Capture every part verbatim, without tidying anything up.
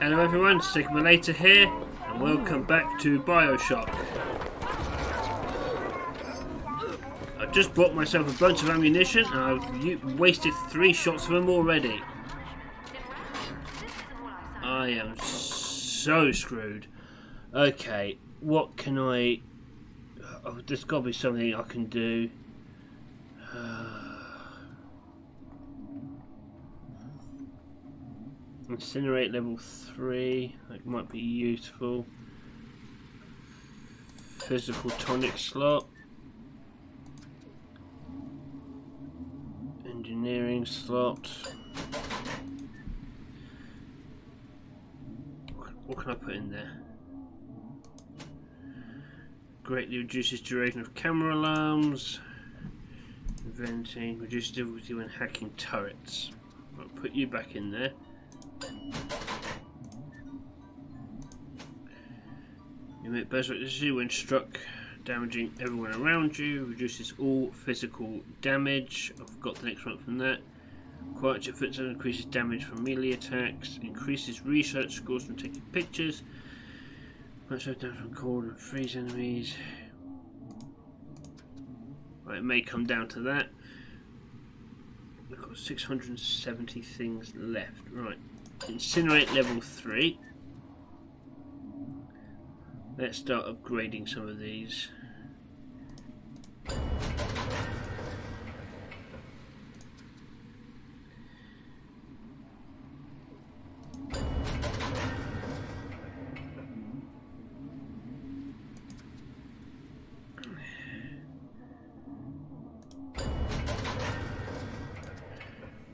Hello everyone, Sigma Later here, and welcome back to Bioshock. I've just bought myself a bunch of ammunition and I've wasted three shots of them already. I am so screwed. Okay, what can I... Oh, there's got to be something I can do. Incinerate level three, that might be useful. Physical tonic slot. Engineering slot. What can I put in there? Greatly reduces duration of camera alarms. Inventing, reduces difficulty when hacking turrets. I'll put you back in there. You make burst electricity when struck, damaging everyone around you, reduces all physical damage. I've got the next one from that. Quiet your footsteps, increases damage from melee attacks, increases research scores from taking pictures, much damage from cold and freeze enemies. Right, it may come down to that. We've got six hundred seventy things left. Right. Incinerate level three. Let's start upgrading some of these.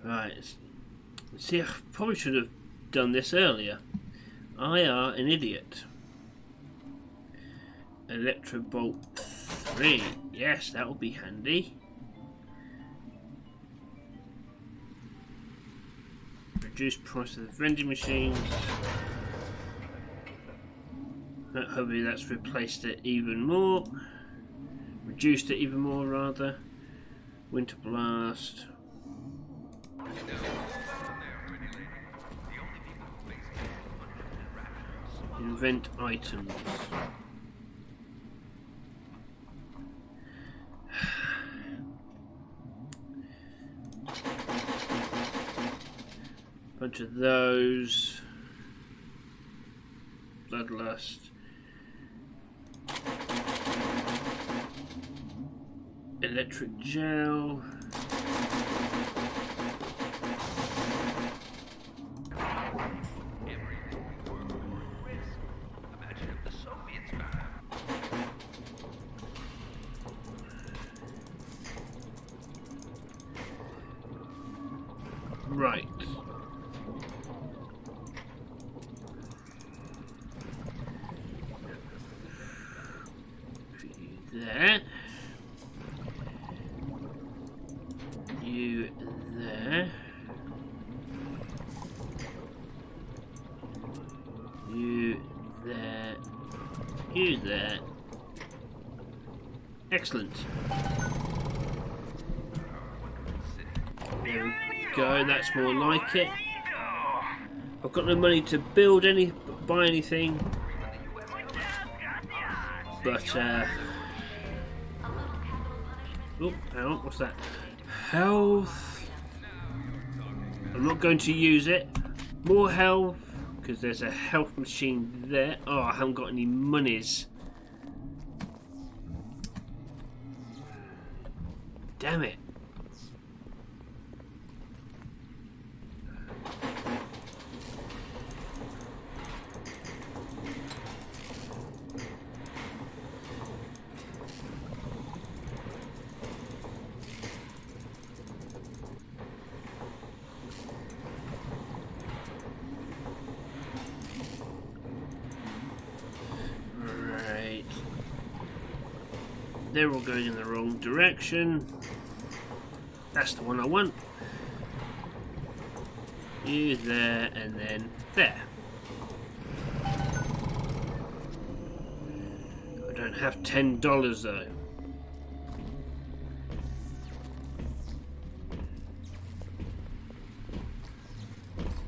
Right. See, I probably should have done this earlier. I are an idiot. Electro Bolt three. Yes, that'll be handy. Reduce price of the vending machines. Hopefully that's replaced it even more. Reduced it even more, rather. Winter Blast. Invent items. Bunch of those. Bloodlust. Electric gel. Right. There. You there. You there. You there. Excellent. There we go. Go, that's more like it. I've got no money to build any, buy anything, but uh, oh, hang on, what's that? Health. I'm not going to use it. More health, because there's a health machine there. Oh, I haven't got any monies. Damn it. They're all going in the wrong direction. That's the one I want. You there and then there. I don't have ten dollars though.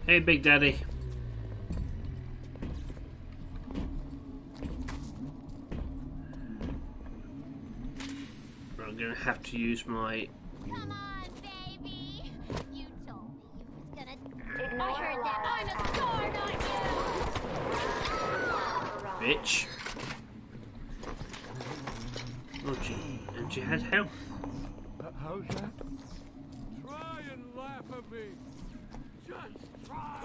Hey Big Daddy. gonna have to use my. Come on, baby. You told me you was gonna. I heard that. I'm a scorn on you. Bitch. Oh, gee. And she had health. How's that? Try and laugh at me. Just try.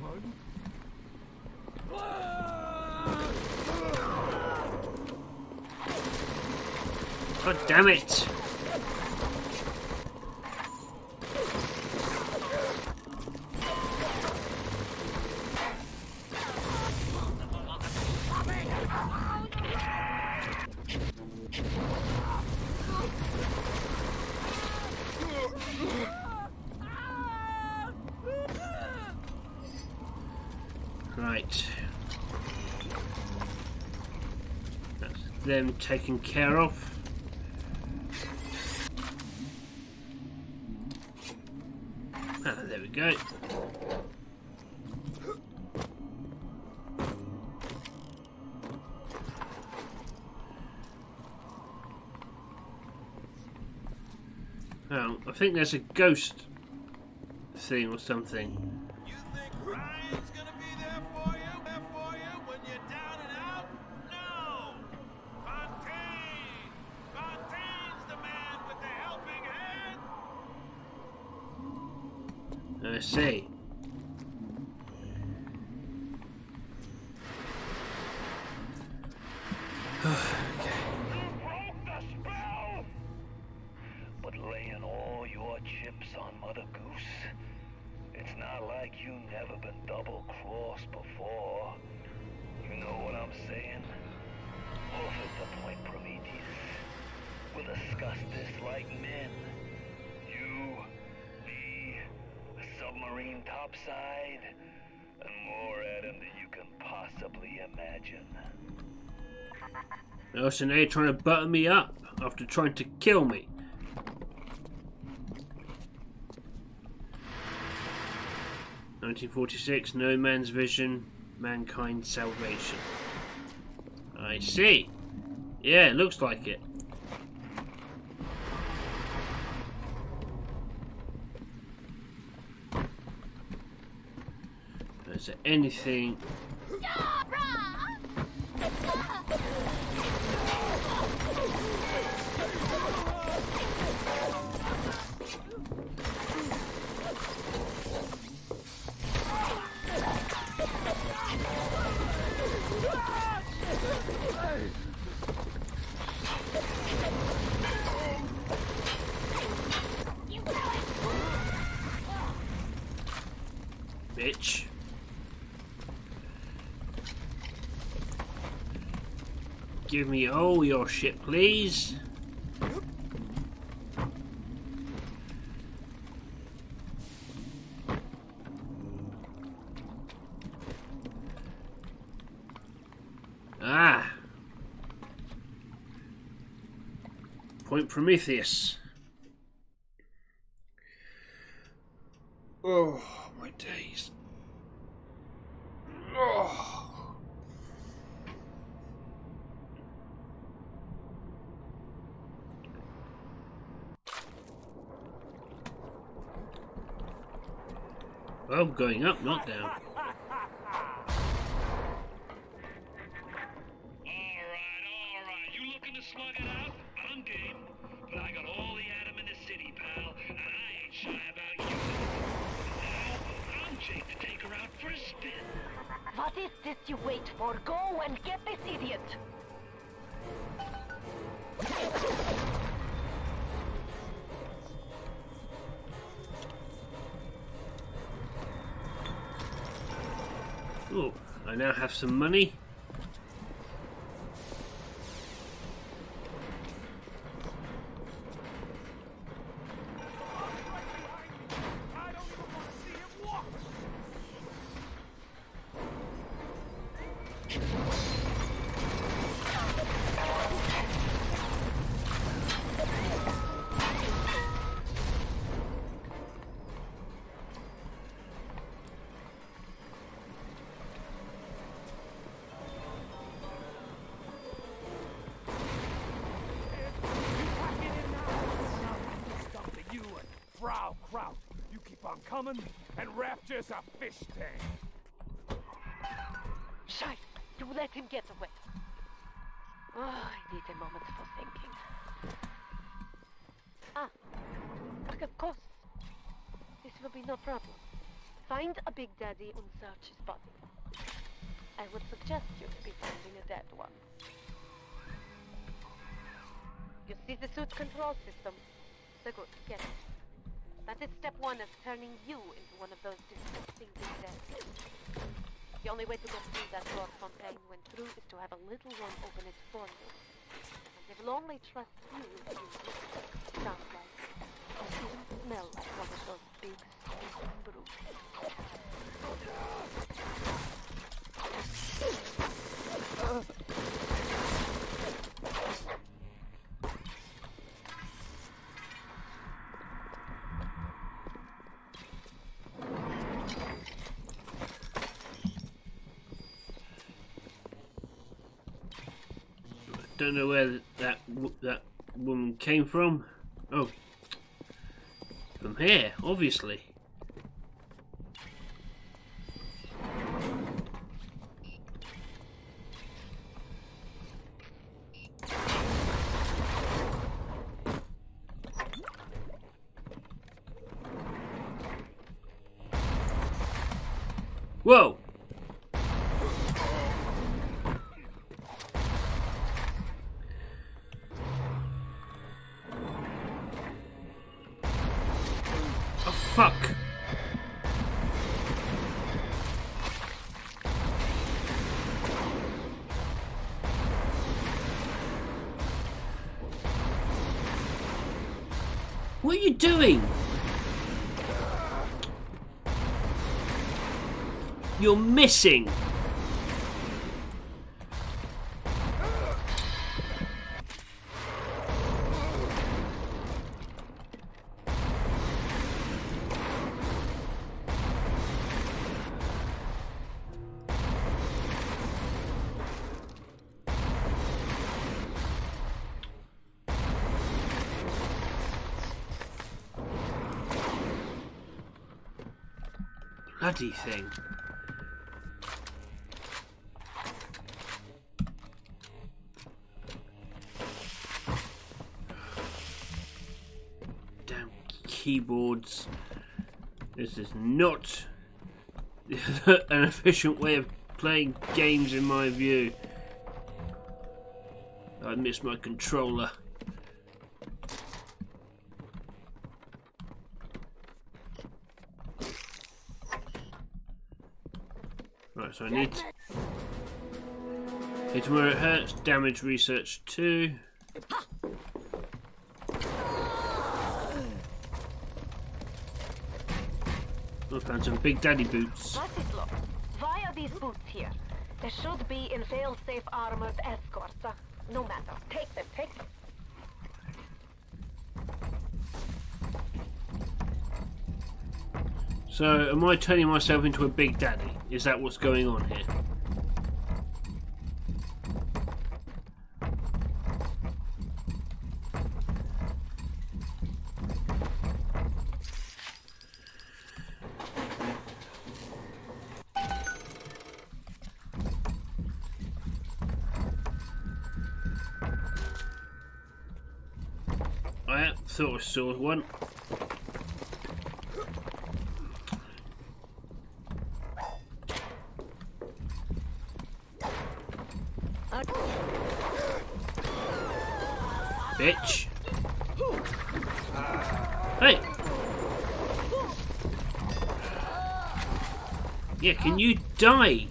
Pardon? God damn it! Right. That's them taken care of. Good. Oh, I think there's a ghost thing or something. You think Ryan's gonna be there for you, there for you when you're down and out? No! Fontaine! Fontaine's the man with the helping hand! I see. Okay. You broke the spell! But laying all your chips on Mother Goose, it's not like you never been double-crossed before. You know what I'm saying? Forfeit the point, Prometheus. We'll discuss this like men. Submarine topside, and more Adam than you can possibly imagine. Nelson, they're trying to butter me up after trying to kill me. nineteen forty-six, No Man's Vision, Mankind's Salvation. I see. Yeah, it looks like it. Is there anything? Bitch. Give me all your shit, please. Ah. Point Prometheus. Oh, my days. Oh. Well, going up, not down. Alright, alright, you looking to slug it out? I'm game. But I got all the Adam in the city, pal, and I ain't shy about you. Now, I'm Jake to take her out for a spin. What is this you wait for? Go and get this idiot. Oh, I now have some money. I'm coming, and Rapture's a fish tank. Shite! You let him get away. Oh, I need a moment for thinking. Ah, of course. This will be no problem. Find a Big Daddy and search his body. I would suggest you to be finding a dead one. You see the suit control system? So good, get it. That is step one of turning you into one of those disgusting Big Daddies. The only way to get through that door Fontaine went through is to have a little one open it for you. And they will only trust you if you sound like, or even smell like one of those big, stupid brutes. Uh. I don't know where that that woman came from. Oh, from here, obviously. Whoa. What are you doing? You're missing. Bloody thing. Damn keyboards. This is not an efficient way of playing games in my view. I miss my controller. So I need to... It's where it hurts. Damage research two. I found some Big Daddy boots. Why are these boots here? There should be in fail-safe armored escorts. Uh, no matter. Take them. Take them. So, am I turning myself into a Big Daddy? Is that what's going on here? I thought I saw one. Bitch. Hey. Yeah, can you die?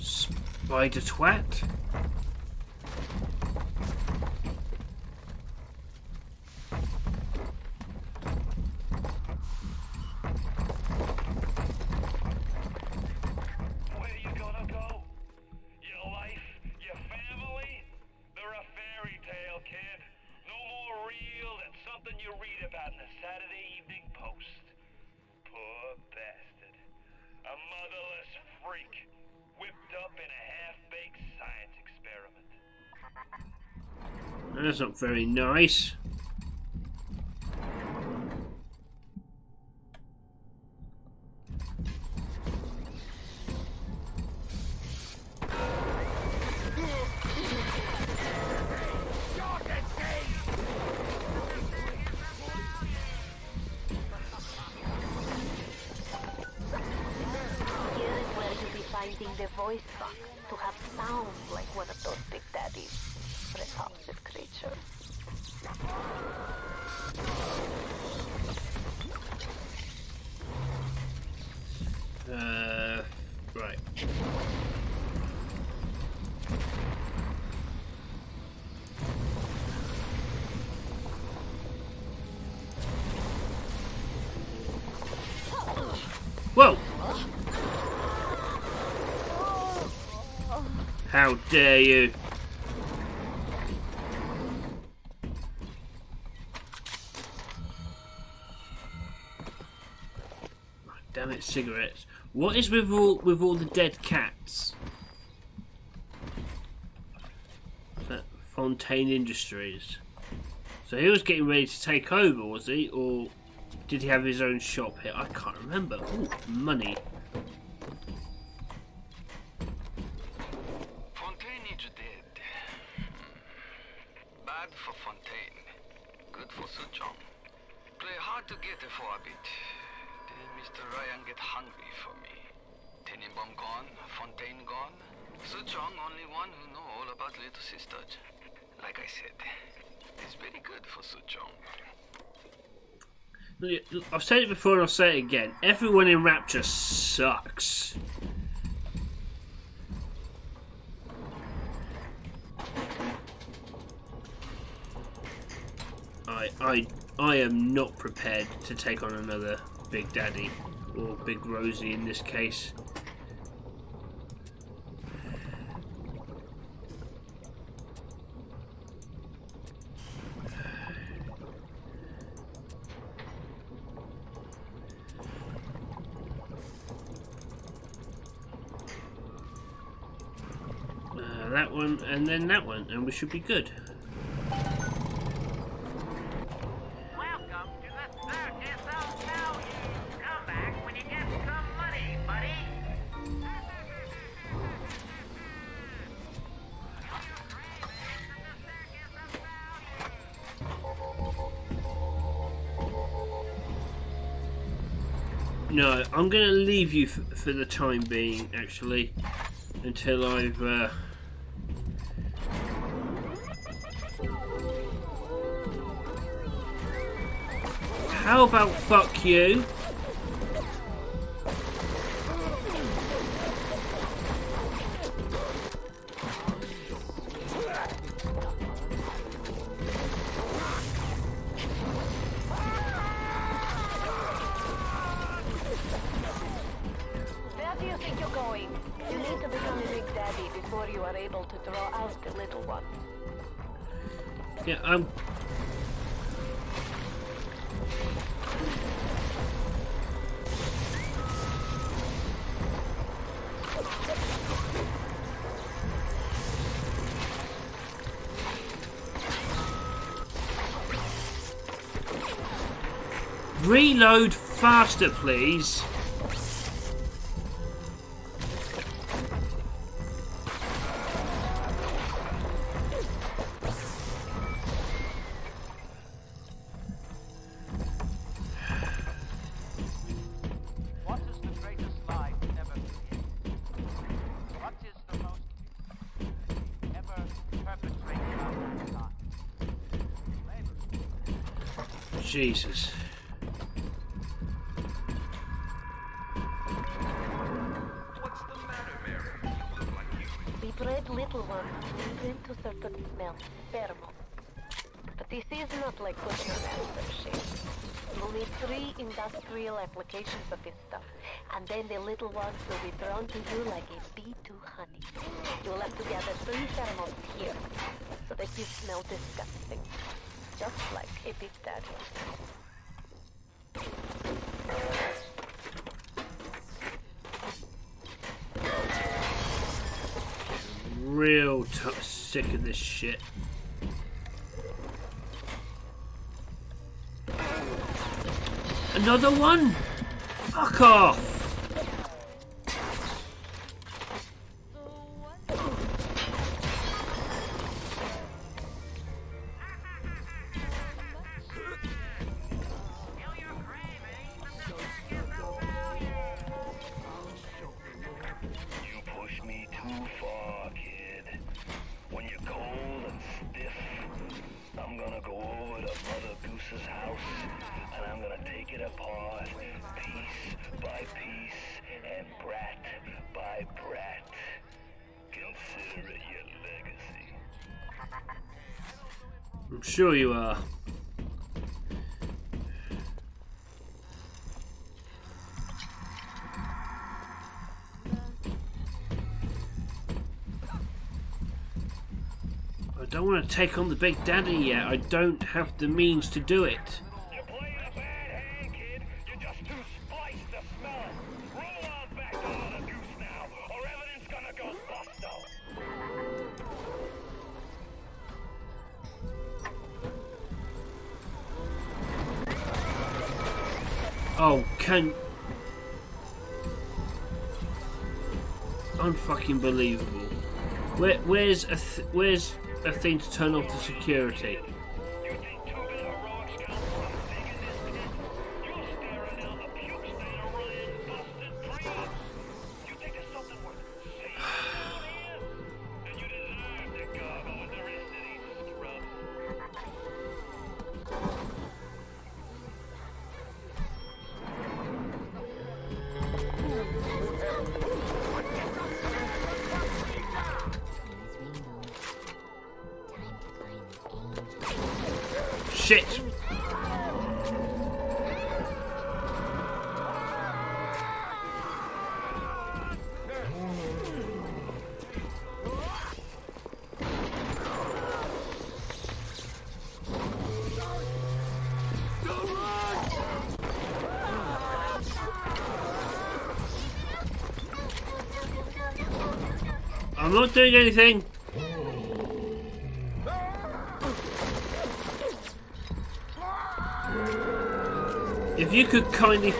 Spider twat. That's not very nice. using the voice box to have sound like one of those Big Daddies, repulsive creatures. Uh, right. Whoa! How dare you! Oh, damn it, cigarettes. What is with all with all the dead cats? That Fontaine Industries. So he was getting ready to take over, was he? Or did he have his own shop here? I can't remember. Ooh, money. Fontaine is dead. Bad for Fontaine. Good for Suchong. Play hard to get for a bit. Then Mister Ryan get hungry for me. Tenenbaum gone, Fontaine gone. Suchong only one who know all about little sisters. Like I said, it's very good for Suchong. I've said it before and I'll say it again. Everyone in Rapture sucks. I I I am not prepared to take on another Big Daddy or Big Rosie in this case. And then that one, and we should be good. Welcome to the circus of value. Come back when you get some money, buddy. No, I'm going to leave you f for the time being, actually, until I've. Uh, How about fuck you? Where do you think you're going? You need to become a Big Daddy before you are able to draw out the little one. Yeah, I'm... Reload faster, please. Jesus. What's the matter, Mary? You look like you. We bred little ones into certain smells, pheromones. But this is not like butcher master shit. We'll need three industrial applications of this stuff, and then the little ones will be thrown to you like a bee to honey. You'll have to gather three pheromones here, so that you smell disgusting. Just like a Big Daddy. Real tough, sick of this shit. Another one? Fuck off! upon, piece by piece, and brat by brat. Consider it your legacy. I'm sure you are. I don't want to take on the Big Daddy yet. I don't have the means to do it. You're playing a bad hand, kid. You're just too spiced to smell it. Roll on back to another goose now, or everything's gonna go busto. Oh, can... Unfucking believable. Where, where's a th where's a thing to turn off the security? I'm not doing anything. If you could kindly...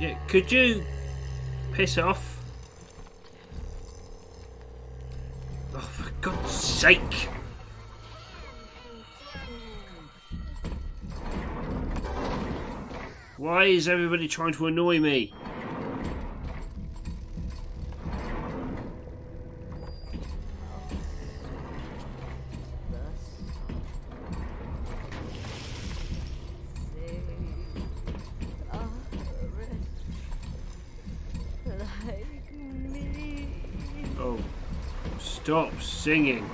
Yeah, could you piss off? Oh, for God's sake. Why is everybody trying to annoy me? Oh, stop singing.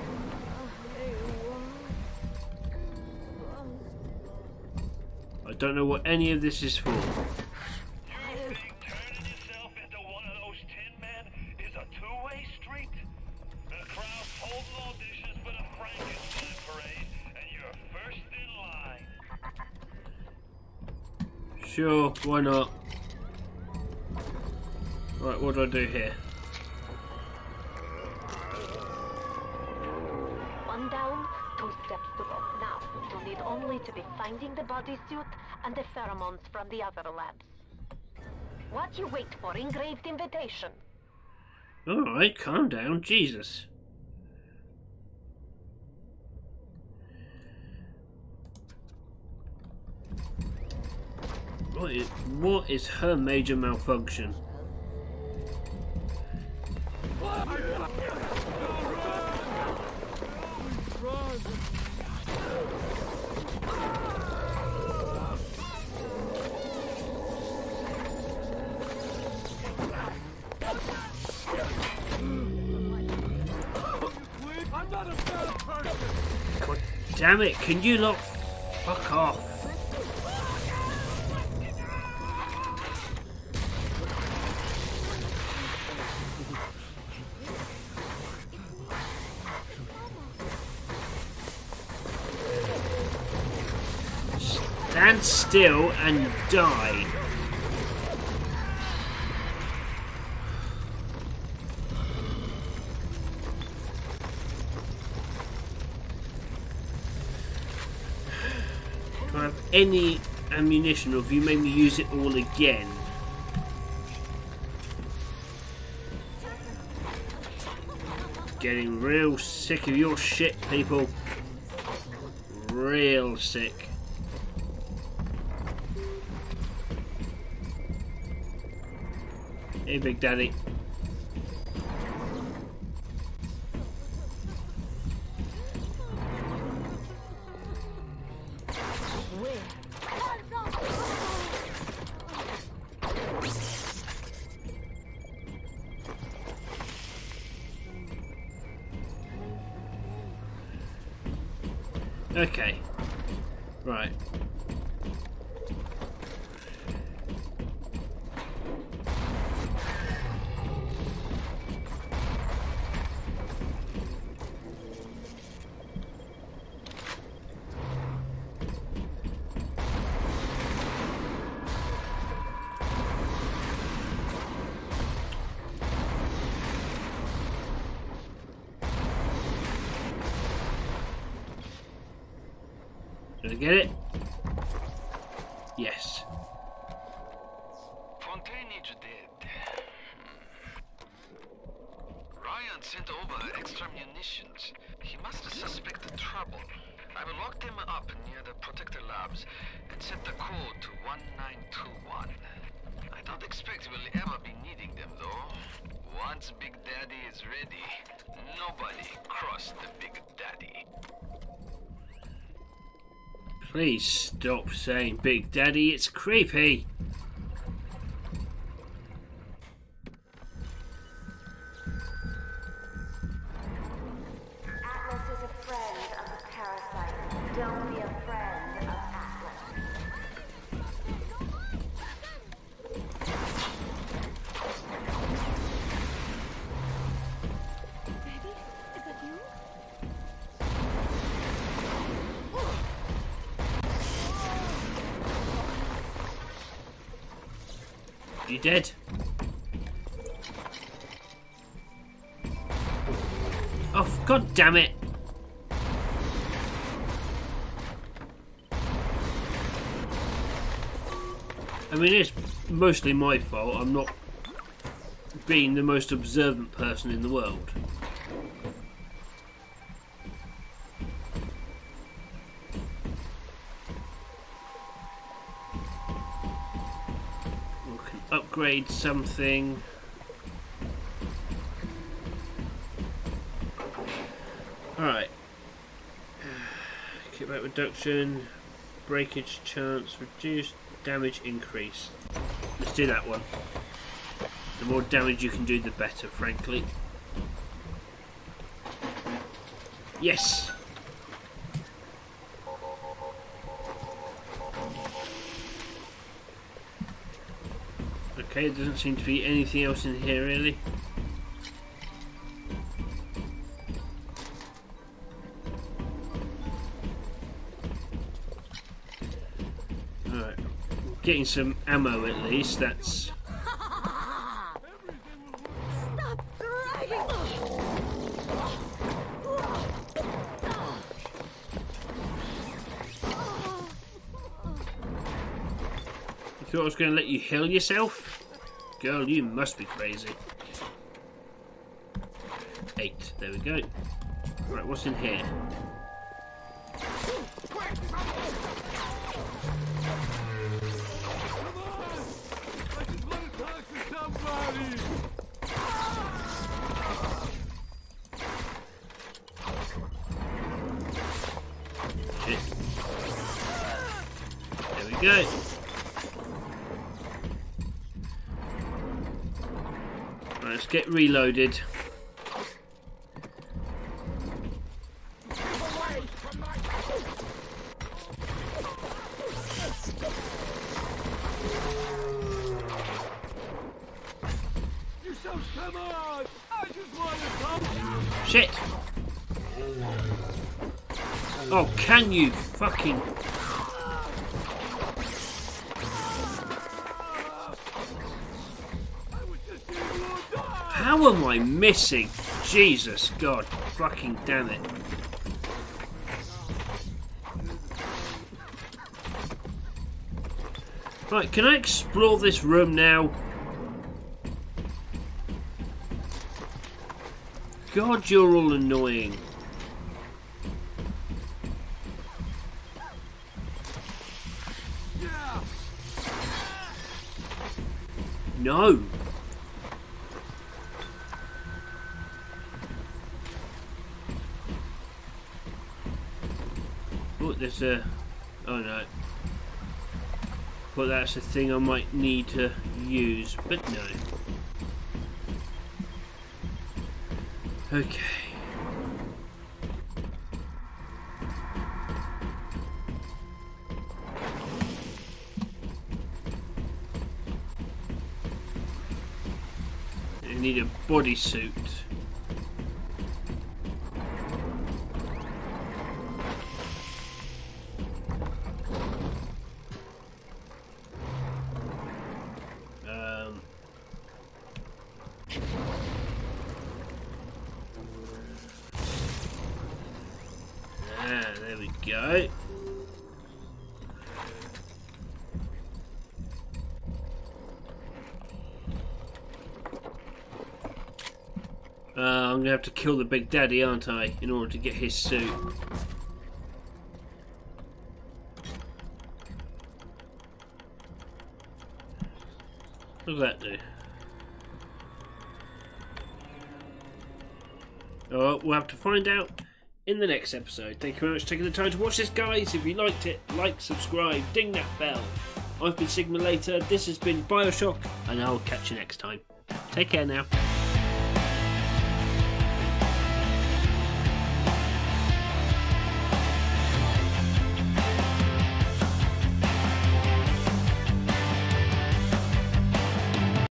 Don't know what any of this is for. You think turning yourself into one of those tin men is a two-way street? The crowd holds auditions for the Frankenstein parade, and you're first in line. Sure, why not? Right, what do I do here? One down, two steps to go. Now, you'll need only to be finding the bodysuit and the pheromones from the other labs. What you wait for? Engraved invitation. Alright, calm down, Jesus. What is, what is her major malfunction? Damn it, can you not fuck off? Stand still and die. Any ammunition, or if you make me use it all again. Getting real sick of your shit, people. Real sick. Hey, Big Daddy. Okay, right. Did I get it? Yes. Fontaine is dead. Ryan sent over extra munitions. He must have suspected trouble. I will lock them up near the Protector Labs and set the code to one nine two one. I don't expect we'll ever be needing them though. Once Big Daddy is ready, nobody cross the Big Daddy. Please stop saying Big Daddy, it's creepy! Atlas is a friend of the parasite. Don't be a friend of Atlas. Daddy, is that you? You dead? Oh, god damn it! I mean, it's mostly my fault. I'm not being the most observant person in the world. Upgrade something. Alright. Kickback reduction, breakage chance reduced, damage increase. Let's do that one. The more damage you can do, the better, frankly. Yes! Okay, there doesn't seem to be anything else in here really. Alright, getting some ammo at least, that's... Stop riding! You thought I was going to let you heal yourself? Girl, you must be crazy. Eight. There we go. Right, what's in here? Shit. There we go. Let's get reloaded. Shit! Oh, can you fucking... How am I missing? Jesus, God, fucking damn it. Right, can I explore this room now? God, you're all annoying. No. There's a... oh no. But that's a thing I might need to use, but no. Okay. I need a bodysuit. Have to kill the Big Daddy, aren't I, in order to get his suit. What does that do? Oh, we'll have to find out in the next episode. Thank you very much for taking the time to watch this, guys. If you liked it, like, subscribe, ding that bell. I've been Sigma Later, this has been Bioshock, and I'll catch you next time. Take care now.